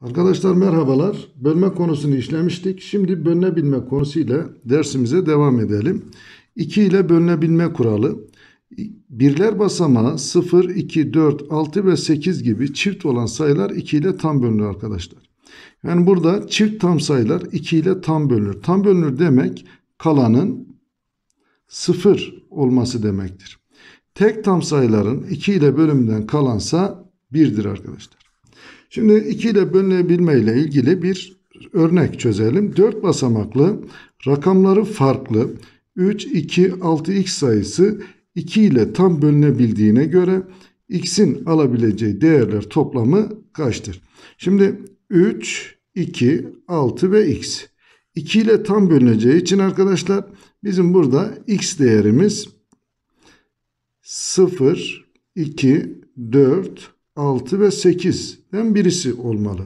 Arkadaşlar merhabalar. Bölme konusunu işlemiştik. Şimdi bölünebilme konusuyla dersimize devam edelim. 2 ile bölünebilme kuralı. Birler basamağı 0, 2, 4, 6 ve 8 gibi çift olan sayılar 2 ile tam bölünür arkadaşlar. Yani burada çift tam sayılar 2 ile tam bölünür. Tam bölünür demek kalanın 0 olması demektir. Tek tam sayıların 2 ile bölümden kalansa 1'dir arkadaşlar. Şimdi 2 ile bölünebilme ile ilgili bir örnek çözelim. 4 basamaklı, rakamları farklı 3, 2, 6x sayısı 2 ile tam bölünebildiğine göre x'in alabileceği değerler toplamı kaçtır? Şimdi 3, 2, 6 ve x. 2 ile tam bölüneceği için arkadaşlar bizim burada x değerimiz 0, 2, 4, 6 ve 8'den birisi olmalı.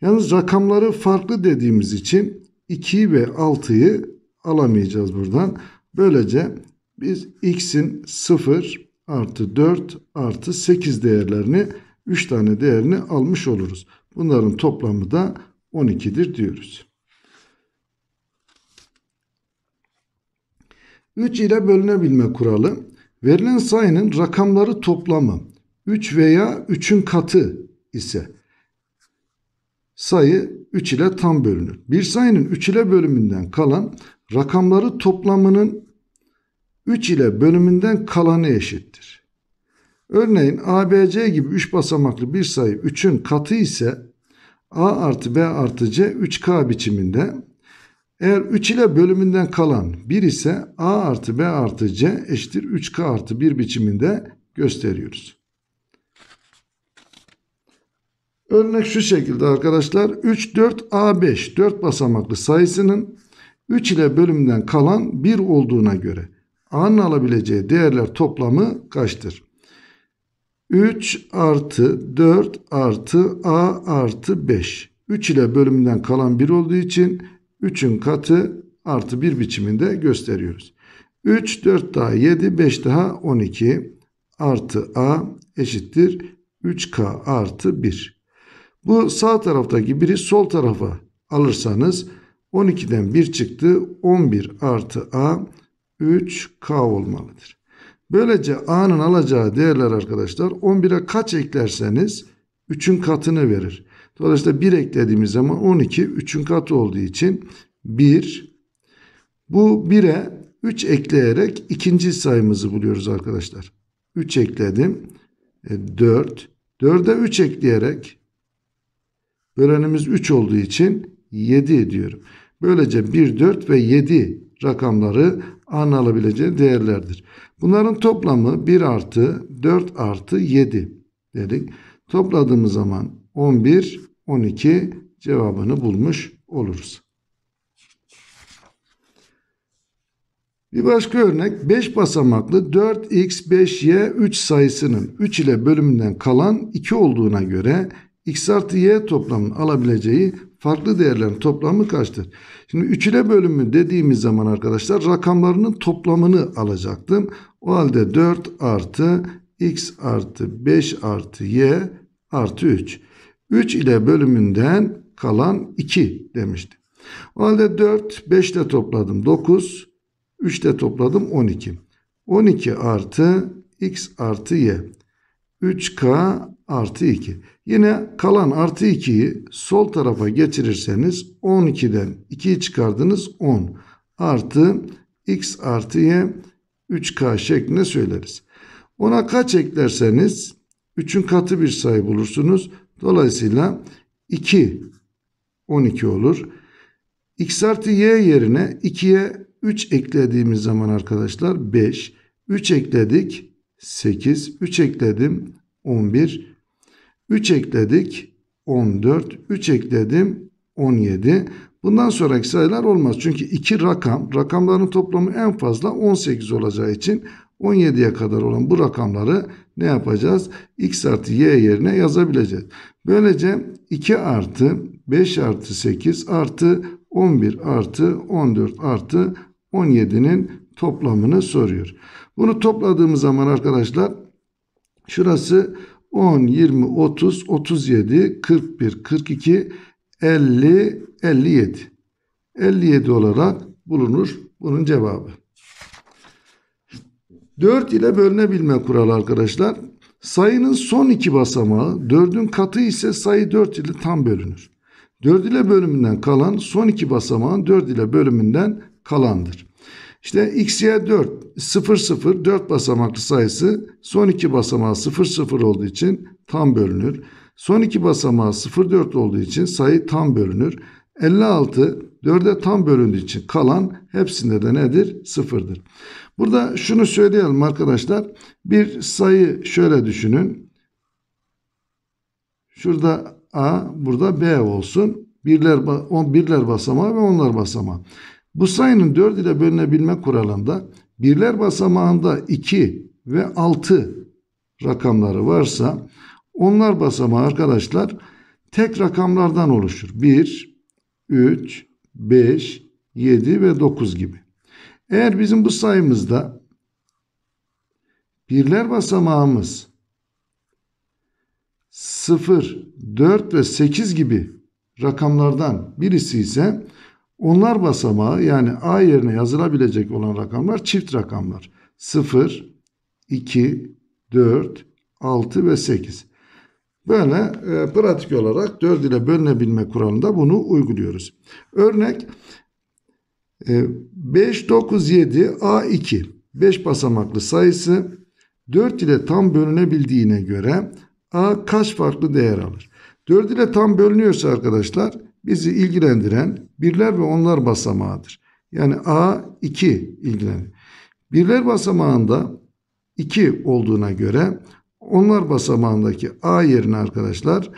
Yalnız rakamları farklı dediğimiz için 2 ve 6'yı alamayacağız buradan. Böylece biz x'in 0 artı 4 artı 8 değerlerini 3 tane değerini almış oluruz. Bunların toplamı da 12'dir diyoruz. 3 ile bölünebilme kuralı. Verilen sayının rakamları toplamı 3 veya 3'ün katı ise sayı 3 ile tam bölünür. Bir sayının 3 ile bölümünden kalan rakamları toplamının 3 ile bölümünden kalanı eşittir. Örneğin ABC gibi 3 basamaklı bir sayı 3'ün katı ise A artı B artı C 3K biçiminde. Eğer 3 ile bölümünden kalan 1 ise A artı B artı C eşittir 3K artı 1 biçiminde gösteriyoruz. Örnek şu şekilde arkadaşlar. 3, 4, A5 4 basamaklı sayısının 3 ile bölümden kalan 1 olduğuna göre A'nın alabileceği değerler toplamı kaçtır? 3 artı 4 artı A artı 5. 3 ile bölümden kalan 1 olduğu için 3'ün katı artı 1 biçiminde gösteriyoruz. 3, 4 daha 7, 5 daha 12 artı A eşittir 3K artı 1. Bu sağ taraftaki biri sol tarafa alırsanız 12'den 1 çıktı. 11 artı A 3K olmalıdır. Böylece A'nın alacağı değerler arkadaşlar 11'e kaç eklerseniz 3'ün katını verir. Dolayısıyla 1 eklediğimiz zaman 12 3'ün katı olduğu için 1. Bu 1'e 3 ekleyerek ikinci sayımızı buluyoruz arkadaşlar. 3 ekledim. 4. 4'e 3 ekleyerek bölenimiz 3 olduğu için 7 ediyorum. Böylece 1, 4 ve 7 rakamları A'nın alabileceği değerlerdir. Bunların toplamı 1 artı 4 artı 7 dedik. Topladığımız zaman 11, 12 cevabını bulmuş oluruz. Bir başka örnek 5 basamaklı 4x, 5y, 3 sayısının 3 ile bölümünden kalan 2 olduğuna göre x artı y toplamının alabileceği farklı değerlerin toplamı kaçtır? Şimdi 3 ile bölümü dediğimiz zaman arkadaşlar rakamlarının toplamını alacaktım. O halde 4 artı x artı 5 artı y artı 3. 3 ile bölümünden kalan 2 demiştim. O halde 4, 5 ile topladım 9, 3 ile topladım 12. 12 artı x artı y. 3k artı 2. Yine kalan artı 2'yi sol tarafa geçirirseniz 12'den 2'yi çıkardınız 10 artı x artı y 3k şeklinde söyleriz. Ona kaç eklerseniz 3'ün katı bir sayı bulursunuz. Dolayısıyla 2 12 olur. X artı y yerine 2'ye 3 eklediğimiz zaman arkadaşlar 5. 3 ekledik 8, 3 ekledim 11, 3 ekledik 14, 3 ekledim 17. Bundan sonraki sayılar olmaz. Çünkü iki rakamların toplamı en fazla 18 olacağı için 17'ye kadar olan bu rakamları ne yapacağız? X artı y yerine yazabileceğiz. Böylece 2 artı 5 artı 8 artı 11 artı 14 artı 17'nin toplamını soruyor. Bunu topladığımız zaman arkadaşlar şurası 10, 20, 30, 37, 41, 42, 50, 57. 57 olarak bulunur bunun cevabı. 4 ile bölünebilme kuralı arkadaşlar. Sayının son iki basamağı 4'ün katı ise sayı 4 ile tam bölünür. 4 ile bölümünden kalan son iki basamağın 4 ile bölümünden kalandır. İşte x'ye 4, 0, 0, 4 basamaklı sayısı son iki basamağı 0, 0 olduğu için tam bölünür. Son iki basamağı 0, 4 olduğu için sayı tam bölünür. 56, 4'e tam bölündüğü için kalan hepsinde de nedir? 0'dır. Burada şunu söyleyelim arkadaşlar. Bir sayı şöyle düşünün. Şurada A, burada B olsun. Birler basamağı ve onlar basamağı. Bu sayının 4 ile bölünebilme kuralında birler basamağında 2 ve 6 rakamları varsa onlar basamağı arkadaşlar tek rakamlardan oluşur. 1, 3, 5, 7 ve 9 gibi. Eğer bizim bu sayımızda birler basamağımız 0, 4 ve 8 gibi rakamlardan birisi ise onlar basamağı yani A yerine yazılabilecek olan rakamlar çift rakamlar. 0, 2, 4, 6 ve 8. Böyle pratik olarak 4 ile bölünebilme kuralında bunu uyguluyoruz. Örnek 5, 9, 7, A2. 5 basamaklı sayısı 4 ile tam bölünebildiğine göre A kaç farklı değer alır? 4 ile tam bölünüyorsa arkadaşlar bizi ilgilendiren birler ve onlar basamağıdır. Yani A2 ilgilenir. Birler basamağında 2 olduğuna göre onlar basamağındaki A yerine arkadaşlar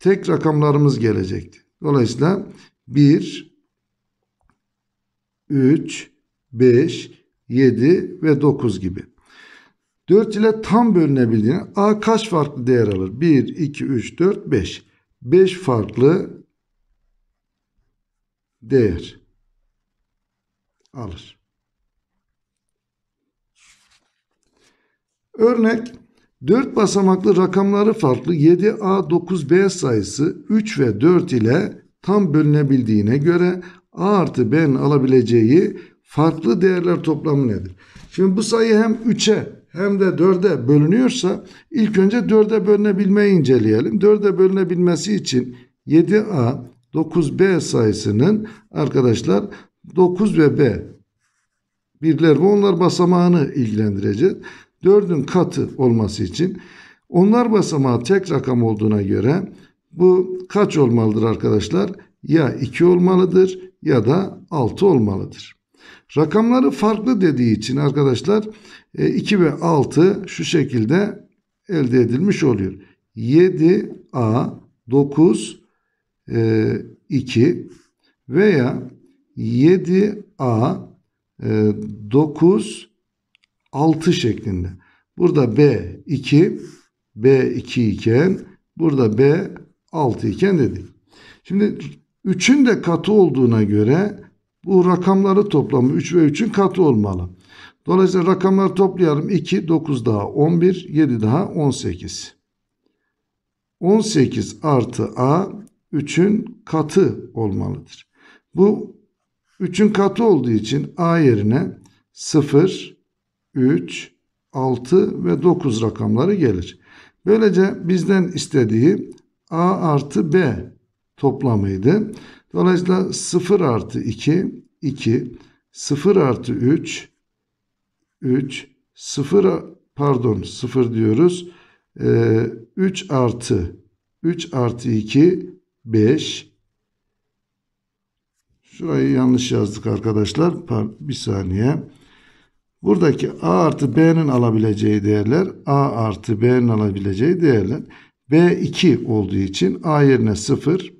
tek rakamlarımız gelecekti. Dolayısıyla 1, 3, 5, 7 ve 9 gibi. 4 ile tam bölünebildiğine A kaç farklı değer alır? 1, 2, 3, 4, 5. 5 farklı değer alır. Örnek 4 basamaklı rakamları farklı 7A, 9B sayısı 3 ve 4 ile tam bölünebildiğine göre A artı B'nin alabileceği farklı değerler toplamı nedir? Şimdi bu sayı hem 3'e hem de 4'e bölünüyorsa ilk önce 4'e bölünebilmeyi inceleyelim. 4'e bölünebilmesi için 7A, 9B sayısının arkadaşlar 9 ve B birler ve onlar basamağını ilgilendireceğiz. 4'ün katı olması için onlar basamağı tek rakam olduğuna göre bu kaç olmalıdır arkadaşlar? Ya 2 olmalıdır ya da 6 olmalıdır. Rakamları farklı dediği için arkadaşlar 2 ve 6 şu şekilde elde edilmiş oluyor. 7A, 9 2 veya 7A 9 6 şeklinde. Burada B2 iken burada B6 iken dedik. Şimdi 3'ün de katı olduğuna göre bu rakamları toplamı 3 ve 3'ün katı olmalı. Dolayısıyla rakamları toplayalım. 2, 9 daha 11, 7 daha 18. 18 artı A 3'ün katı olmalıdır. Bu 3'ün katı olduğu için A yerine 0, 3, 6 ve 9 rakamları gelir. Böylece bizden istediği A artı B toplamıydı. Dolayısıyla 0 artı 2, 2, 0 artı 3, 3, 0 diyoruz. 3 artı 2, 5. Şurayı yanlış yazdık arkadaşlar. Bir saniye. Buradaki A artı B'nin alabileceği değerler B2 olduğu için A yerine 0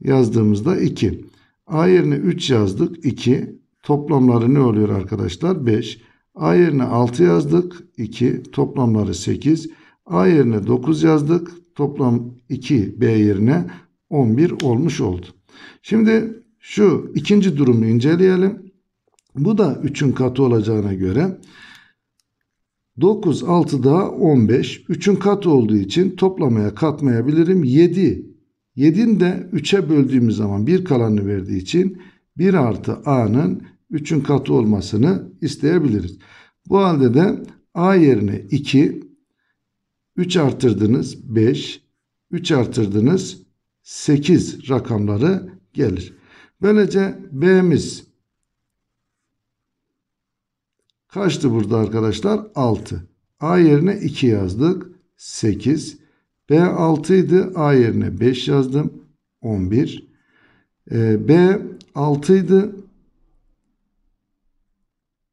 yazdığımızda 2. A yerine 3 yazdık 2. Toplamları ne oluyor arkadaşlar? 5. A yerine 6 yazdık 2. Toplamları 8. A yerine 9 yazdık. Toplam 2 B yerine 11 olmuş oldu. Şimdi şu ikinci durumu inceleyelim. Bu da 3'ün katı olacağına göre 9, 6 daha 15. 3'ün katı olduğu için toplamaya katmayabilirim. 7. 7'nin de 3'e böldüğümüz zaman 1 kalanını verdiği için 1 artı A'nın 3'ün katı olmasını isteyebiliriz. Bu halde de A yerine 2, 3 artırdınız 5, 3 artırdınız 8 rakamları gelir. Böylece B'miz kaçtı burada arkadaşlar? 6. A yerine 2 yazdık. 8. B 6 idi. A yerine 5 yazdım. 11. B 6 idi.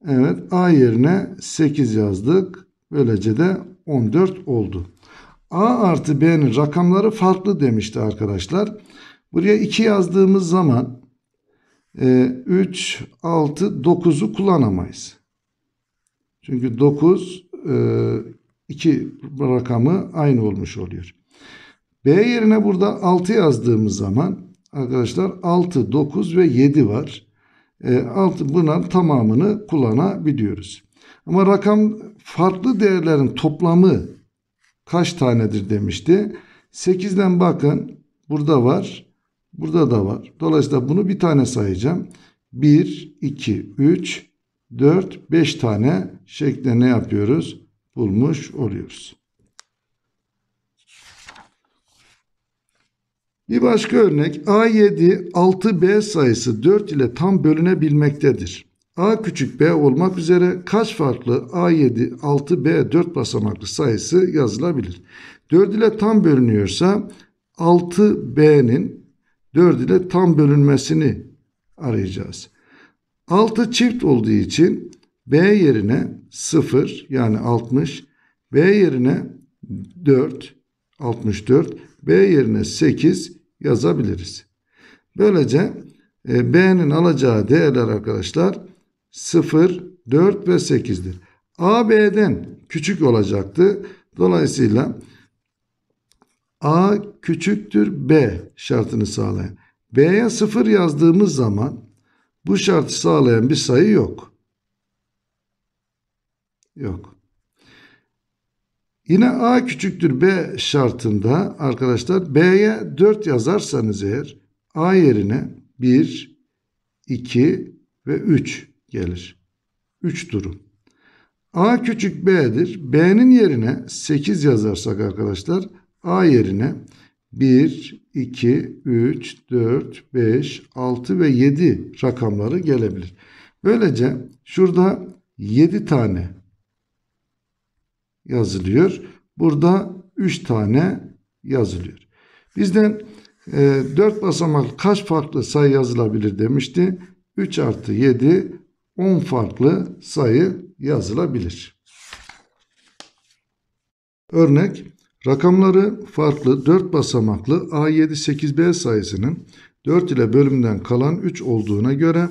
Evet. A yerine 8 yazdık. Böylece de 14 oldu. A artı B'nin rakamları farklı demişti arkadaşlar. Buraya 2 yazdığımız zaman 3, 6, 9'u kullanamayız. Çünkü 9, 2 rakamı aynı olmuş oluyor. B yerine burada 6 yazdığımız zaman arkadaşlar 6, 9 ve 7 var. 6, bunların tamamını kullanabiliyoruz. Ama rakam farklı değerlerin toplamı kaç tanedir demişti. 8'den bakın burada var. Burada da var. Dolayısıyla bunu bir tane sayacağım. 1, 2, 3, 4, 5 tane şeklinde ne yapıyoruz? Bulmuş oluyoruz. Bir başka örnek. A7, 6B sayısı 4 ile tam bölünebilmektedir. A küçük B olmak üzere kaç farklı A7, 6B 4 basamaklı sayısı yazılabilir? 4 ile tam bölünüyorsa 6B'nin 4 ile tam bölünmesini arayacağız. 6 çift olduğu için B yerine 0 yani 60, B yerine 4, 64, B yerine 8 yazabiliriz. Böylece B'nin alacağı değerler arkadaşlar 0, 4 ve 8'dir. A B'den küçük olacaktı. Dolayısıyla A küçüktür B şartını sağlayan. B'ye 0 yazdığımız zaman bu şartı sağlayan bir sayı yok. Yok. Yine A küçüktür B şartında arkadaşlar B'ye 4 yazarsanız eğer A yerine 1, 2 ve 3 gelir. 3 durum. A küçük B'dir. B'nin yerine 8 yazarsak arkadaşlar A yerine 1, 2, 3, 4, 5, 6 ve 7 rakamları gelebilir. Böylece şurada 7 tane yazılıyor. Burada 3 tane yazılıyor. Bizden 4 basamaklı kaç farklı sayı yazılabilir demişti. 3 artı 7, 10 farklı sayı yazılabilir. Örnek. Rakamları farklı 4 basamaklı A7-8B sayısının 4 ile bölümden kalan 3 olduğuna göre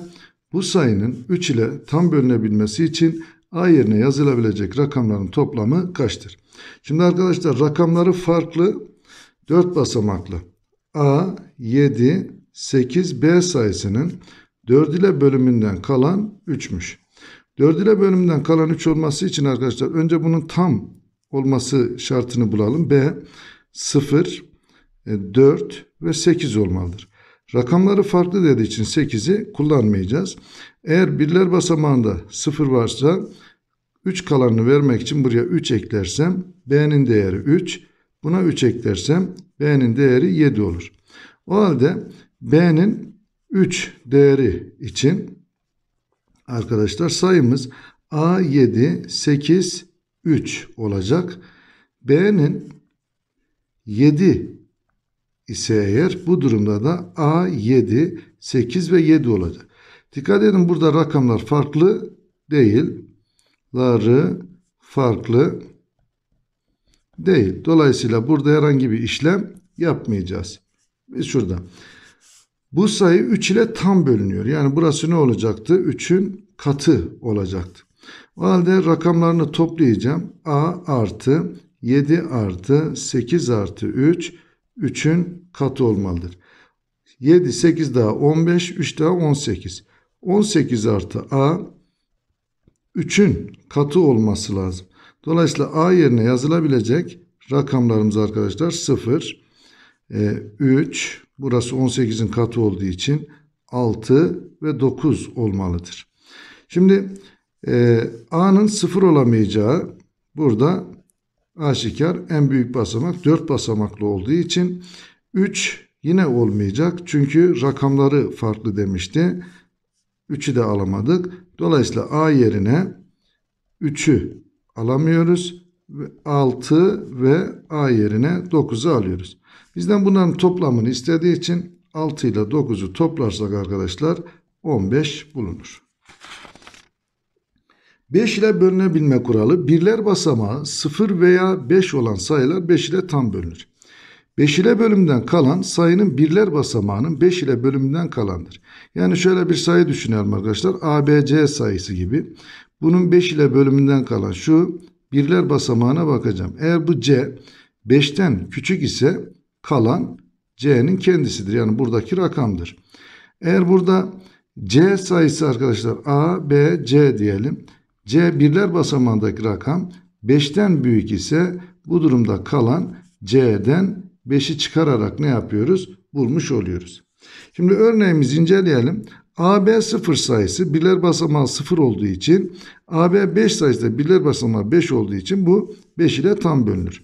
bu sayının 3 ile tam bölünebilmesi için A yerine yazılabilecek rakamların toplamı kaçtır? Şimdi arkadaşlar rakamları farklı 4 basamaklı A7-8B sayısının 4 ile bölümünden kalan 3'müş. 4 ile bölümünden kalan 3 olması için arkadaşlar önce bunun tam olması şartını bulalım. B 0, 4 ve 8 olmalıdır. Rakamları farklı dediği için 8'i kullanmayacağız. Eğer birler basamağında 0 varsa 3 kalanını vermek için buraya 3 eklersem B'nin değeri 3. Buna 3 eklersem B'nin değeri 7 olur. O halde B'nin 3 değeri için arkadaşlar sayımız A7, 8, 3 olacak. B'nin 7 ise eğer bu durumda da A7, 8 ve 7 olacak. Dikkat edin burada rakamlar farklı değil. Farklı değil. Dolayısıyla burada herhangi bir işlem yapmayacağız. Biz şurada. Bu sayı 3 ile tam bölünüyor. Yani burası ne olacaktı? 3'ün katı olacaktı. O halde rakamlarını toplayacağım. A artı 7 artı 8 artı 3, 3'ün katı olmalıdır. 7, 8 daha 15, 3 daha 18. 18 artı A, 3'ün katı olması lazım. Dolayısıyla A yerine yazılabilecek rakamlarımız arkadaşlar 0, 3, burası 18'in katı olduğu için 6 ve 9 olmalıdır. Şimdi A'nın 0 olamayacağı burada aşikar, en büyük basamak 4 basamaklı olduğu için 3 yine olmayacak. Çünkü rakamları farklı demişti. 3'ü de alamadık. Dolayısıyla A yerine 3'ü alamıyoruz. 6 ve A yerine 9'u alıyoruz. Bizden bunların toplamını istediği için 6 ile 9'u toplarsak arkadaşlar 15 bulunur. 5 ile bölünebilme kuralı. Birler basamağı 0 veya 5 olan sayılar 5 ile tam bölünür. 5 ile bölümden kalan sayının birler basamağının 5 ile bölümden kalandır. Yani şöyle bir sayı düşünelim arkadaşlar. ABC sayısı gibi. Bunun 5 ile bölümünden kalan şu birler basamağına bakacağım. Eğer bu C 5'ten küçük ise kalan C'nin kendisidir. Yani buradaki rakamdır. Eğer burada C sayısı arkadaşlar A, B, C diyelim. C birler basamağındaki rakam 5'ten büyük ise bu durumda kalan C'den 5'i çıkararak ne yapıyoruz? Bulmuş oluyoruz. Şimdi örneğimizi inceleyelim. AB 0 sayısı birler basamağı 0 olduğu için AB 5 sayısı da birler basamağı 5 olduğu için bu 5 ile tam bölünür.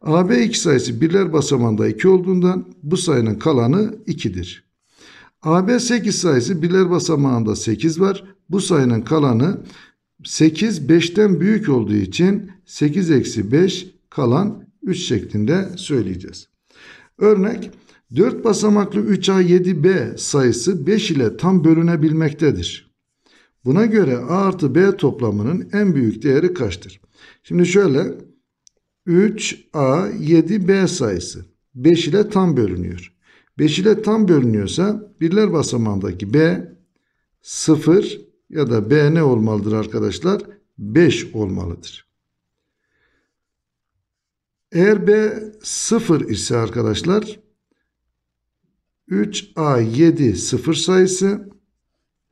AB 2 sayısı birler basamağında 2 olduğundan bu sayının kalanı 2'dir. AB 8 sayısı birler basamağında 8 var. Bu sayının kalanı 8 5'ten büyük olduğu için 8-5 kalan 3 şeklinde söyleyeceğiz. Örnek 4 basamaklı 3A7B sayısı 5 ile tam bölünebilmektedir. Buna göre A artı B toplamının en büyük değeri kaçtır? Şimdi şöyle 3A7B sayısı 5 ile tam bölünüyor. 5 ile tam bölünüyorsa birler basamağındaki B 0 ya da B ne olmalıdır arkadaşlar? 5 olmalıdır. Eğer B 0 ise arkadaşlar 3A7 0 sayısı,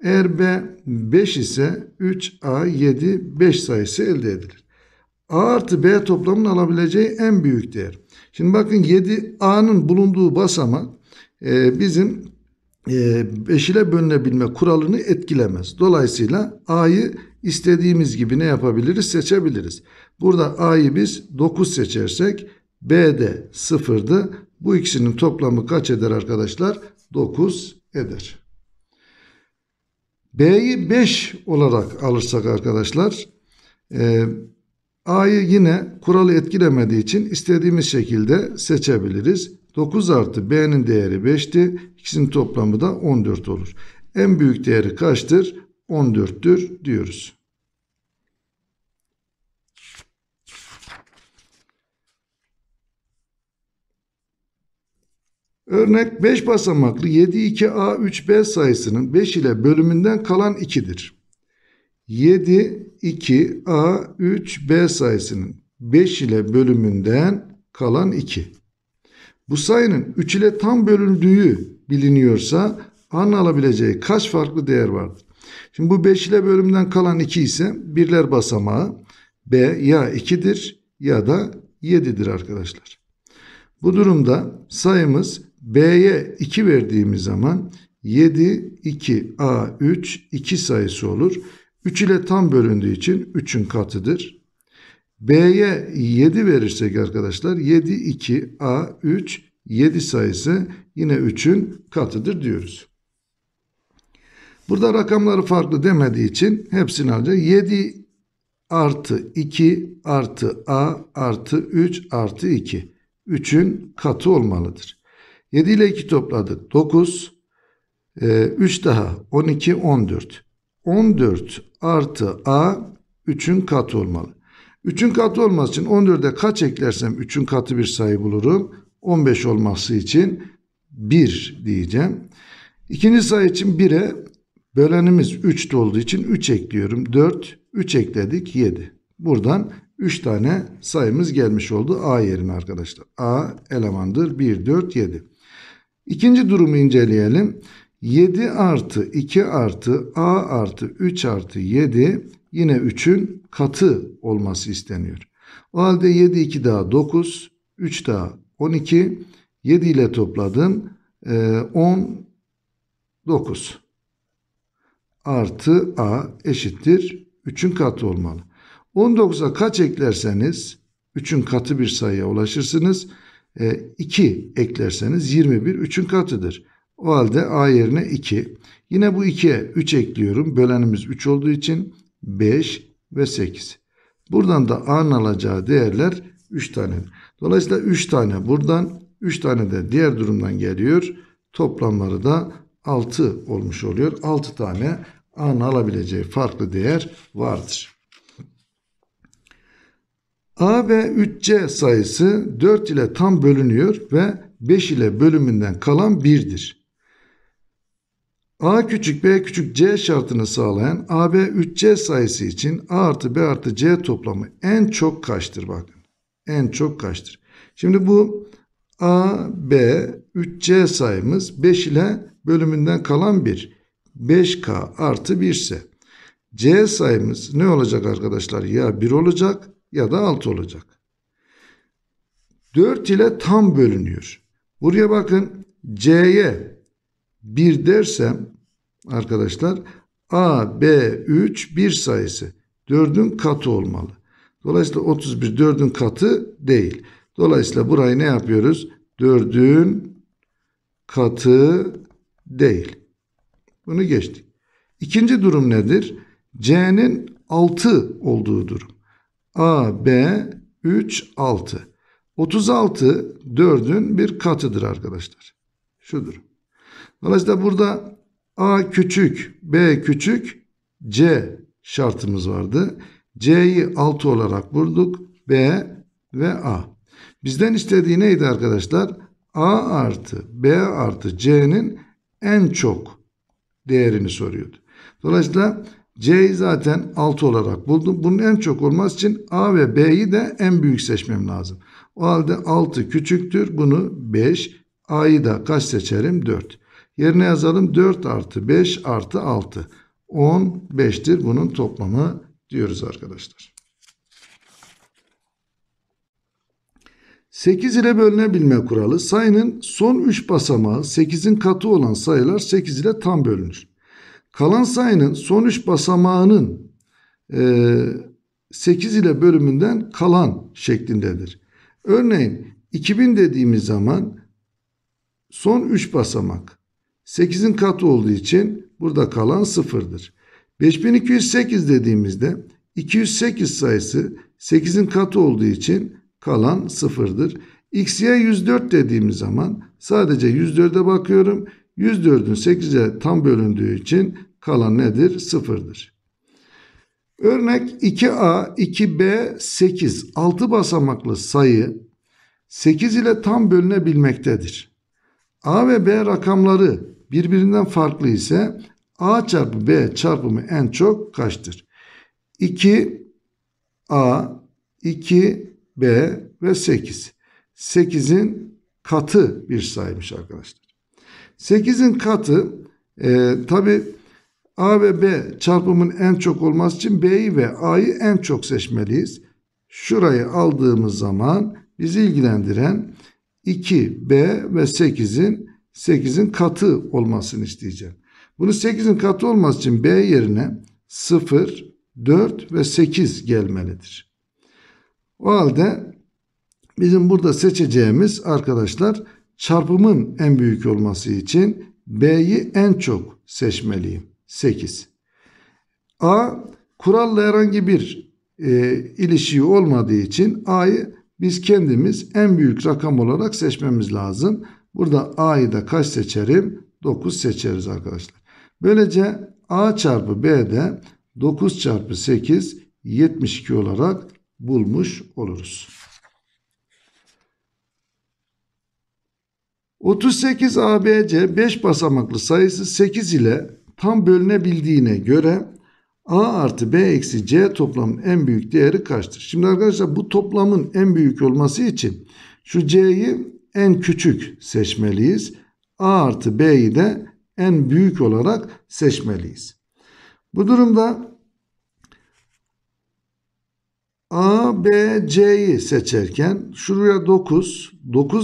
eğer B 5 ise 3A7 5 sayısı elde edilir. A artı B toplamının alabileceği en büyük değer. Şimdi bakın 7A'nın bulunduğu basamak bizim 5 ile bölünebilme kuralını etkilemez. Dolayısıyla A'yı istediğimiz gibi ne yapabiliriz? Seçebiliriz. Burada A'yı biz 9 seçersek B'de 0'dı. Bu ikisinin toplamı kaç eder arkadaşlar? 9 eder. B'yi 5 olarak alırsak arkadaşlar A'yı yine kuralı etkilemediği için istediğimiz şekilde seçebiliriz. 9 artı B'nin değeri 5'ti. İkisinin toplamı da 14 olur. En büyük değeri kaçtır? 14'tür diyoruz. Örnek 5 basamaklı 7-2A3B sayısının 5 ile bölümünden kalan 2'dir. 7-2A3B sayısının 5 ile bölümünden kalan 2. Bu sayının 3 ile tam bölündüğü biliniyorsa A'nın alabileceği kaç farklı değer vardır? Şimdi bu 5 ile bölümden kalan 2 ise birler basamağı B ya 2'dir ya da 7'dir arkadaşlar. Bu durumda sayımız B'ye 2 verdiğimiz zaman 7-2A3 2 sayısı olur. 3 ile tam bölündüğü için 3'ün katıdır. B'ye 7 verirsek arkadaşlar 7-2A3 7 sayısı yine 3'ün katıdır diyoruz. Burada rakamları farklı demediği için hepsini alacağız. 7 artı 2 artı A artı 3 artı 2. 3'ün katı olmalıdır. 7 ile 2 topladık. 9. 3 daha. 12, 14. 14 artı A 3'ün katı olmalı. 3'ün katı olması için 14'e kaç eklersem 3'ün katı bir sayı bulurum. 15 olması için 1 diyeceğim. İkinci sayı için 1'e bölenimiz 3'te olduğu için 3 ekliyorum. 4, 3 ekledik 7. Buradan 3 tane sayımız gelmiş oldu A yerine arkadaşlar. A elemandır 1, 4, 7. İkinci durumu inceleyelim. 7 artı 2 artı A artı 3 artı 7 yine 3'ün katı olması isteniyor. O halde 7, 2 daha 9, 3 daha 12, 7 ile topladım 19 artı a eşittir 3'ün katı olmalı. 19'a kaç eklerseniz 3'ün katı bir sayıya ulaşırsınız. 2 eklerseniz 21 3'ün katıdır. O halde a yerine 2. Yine bu 2'ye 3 ekliyorum. Bölenimiz 3 olduğu için 5 ve 8. Buradan da a'nın alacağı değerler 3 tane. Dolayısıyla 3 tane buradan, 3 tane de diğer durumdan geliyor. Toplamları da 6 olmuş oluyor. 6 tane a'nın alabileceği farklı değer vardır. A ve 3C sayısı 4 ile tam bölünüyor ve 5 ile bölümünden kalan 1'dir. A küçük B küçük C şartını sağlayan AB 3C sayısı için A artı B artı C toplamı en çok kaçtır? Bakın, en çok kaçtır? Şimdi bu AB 3C sayımız 5 ile bölümünden kalan 1. 5K artı 1 ise C sayımız ne olacak arkadaşlar? Ya 1 olacak ya da 6 olacak. 4 ile tam bölünüyor. Buraya bakın, C'ye 1 dersem arkadaşlar A, B, 3, 1 sayısı 4'ün katı olmalı. Dolayısıyla 31 4'ün katı değil. Dolayısıyla burayı ne yapıyoruz? 4'ün katı değil. Bunu geçtik. İkinci durum nedir? C'nin 6 olduğu durum. A, B, 3, 6. 36 4'ün bir katıdır arkadaşlar. Şudur. Dolayısıyla burada A küçük, B küçük, C şartımız vardı. C'yi 6 olarak bulduk. B ve A. Bizden istediği neydi arkadaşlar? A artı B artı C'nin en çok değerini soruyordu. Dolayısıyla C'yi zaten 6 olarak buldum. Bunun en çok olması için A ve B'yi de en büyük seçmem lazım. O halde 6 küçüktür. Bunu 5. A'yı da kaç seçerim? 4. Yerine yazalım 4 artı 5 artı 6. 15'tir bunun toplamı diyoruz arkadaşlar. 8 ile bölünebilme kuralı. Sayının son 3 basamağı 8'in katı olan sayılar 8 ile tam bölünür. Kalan sayının son 3 basamağının 8 ile bölümünden kalan şeklindedir. Örneğin 2000 dediğimiz zaman son 3 basamak 8'in katı olduğu için burada kalan 0'dır. 5208 dediğimizde 208 sayısı 8'in katı olduğu için kalan 0'dır. X'ye 104 dediğimiz zaman sadece 104'e bakıyorum. 104'ün 8'e tam bölündüğü için kalan nedir? 0'dır. Örnek 2A, 2B, 8. 6 basamaklı sayı 8 ile tam bölünebilmektedir. A ve B rakamları birbirinden farklı ise A çarpı B çarpımı en çok kaçtır? 2A, 2B ve 8. 8'in katı bir sayıymış arkadaşlar. 8'in katı tabi A ve B çarpımın en çok olması için B'yi ve A'yı en çok seçmeliyiz. Şurayı aldığımız zaman bizi ilgilendiren 2B ve 8'in katı olmasını isteyeceğim. Bunu 8'in katı olması için B yerine 0, 4 ve 8 gelmelidir. O halde bizim burada seçeceğimiz arkadaşlar çarpımın en büyük olması için B'yi en çok seçmeliyim. 8. A kuralla herhangi bir ilişiği olmadığı için A'yı biz kendimiz en büyük rakam olarak seçmemiz lazım. Burada A'yı da kaç seçerim? 9 seçeriz arkadaşlar. Böylece A çarpı B'de 9 çarpı 8 72 olarak bulmuş oluruz. 38 ABC 5 basamaklı sayısı 8 ile tam bölünebildiğine göre A artı B eksi C toplamın en büyük değeri kaçtır? Şimdi arkadaşlar bu toplamın en büyük olması için şu C'yi en küçük seçmeliyiz. A artı B'yi de en büyük olarak seçmeliyiz. Bu durumda A, B, C'yi seçerken şuraya 9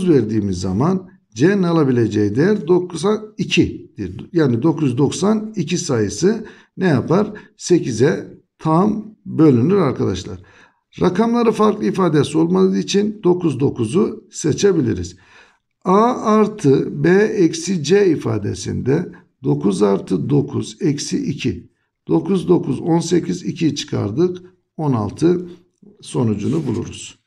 verdiğimiz zaman C'nin alabileceği değer 9'a 2'dir. Yani 992 sayısı ne yapar? 8'e tam bölünür arkadaşlar. Rakamları farklı ifadesi olmadığı için 9,9'u seçebiliriz. A artı B eksi C ifadesinde 9 artı 9 eksi 2. 9, 9, 18, 2'yi çıkardık. 16 sonucunu buluruz.